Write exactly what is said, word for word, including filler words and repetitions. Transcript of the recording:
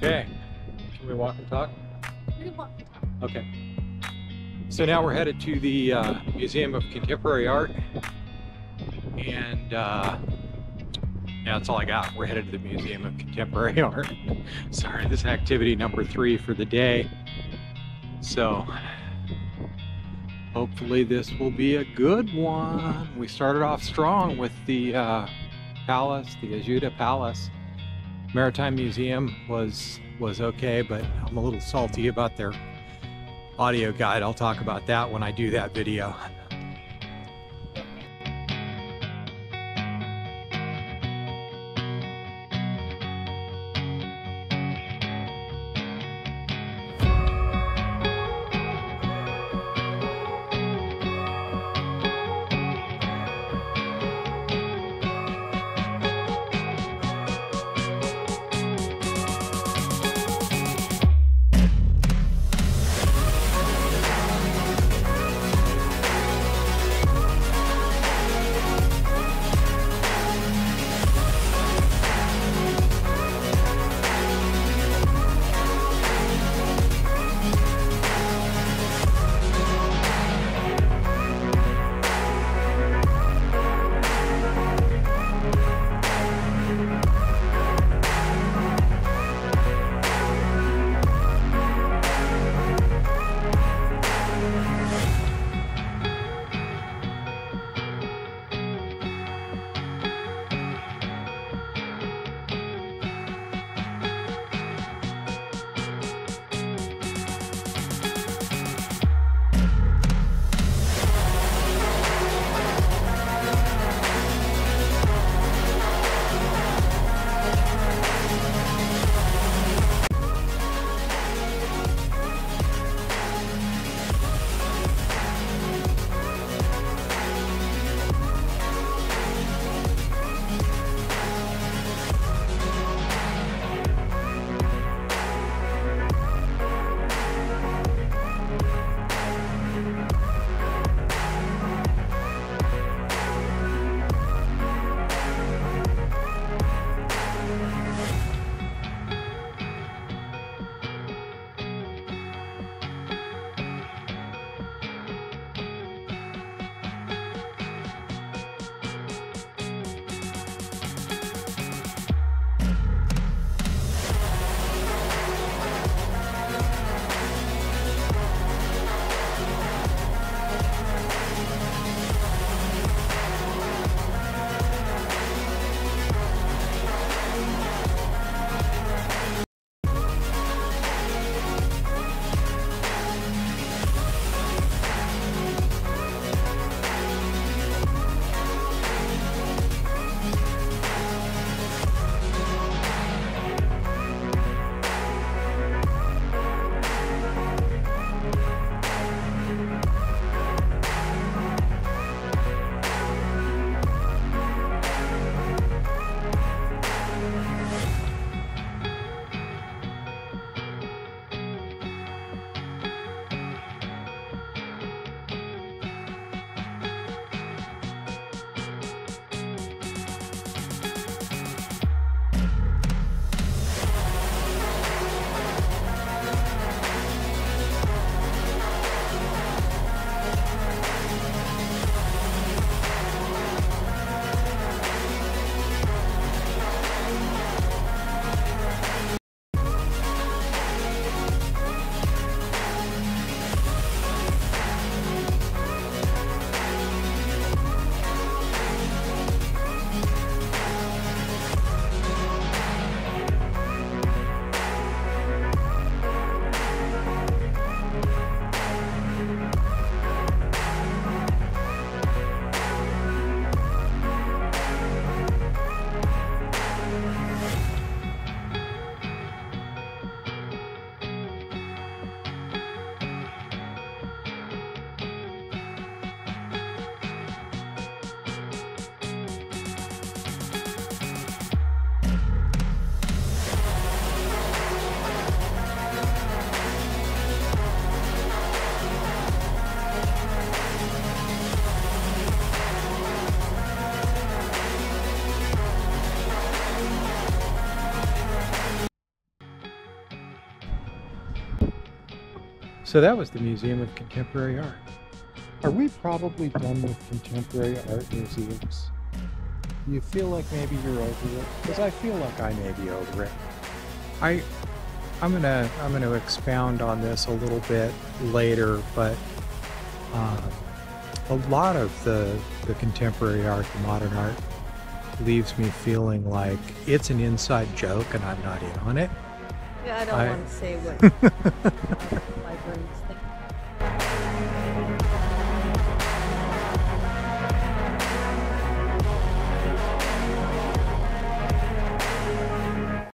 Okay. Should we walk and talk? We walk and talk. Okay. So now we're headed to the uh, Museum of Contemporary Art. And uh, yeah, that's all I got. We're headed to the Museum of Contemporary Art. Sorry, this is activity number three for the day. So hopefully this will be a good one. We started off strong with the uh, palace, the Ajuda Palace. Maritime Museum was was okay, but I'm a little salty about their audio guide. I'll talk about that when I do that video. So that was the Museum of Contemporary Art. Are we probably done with contemporary art museums? Do you feel like maybe you're over it? Because I feel like I may be over it. I, I'm gonna, I'm gonna expound on this a little bit later, but uh, a lot of the, the contemporary art, the modern art, leaves me feeling like it's an inside joke and I'm not in on it. Yeah, I don't I, want to say what my brain's thinking.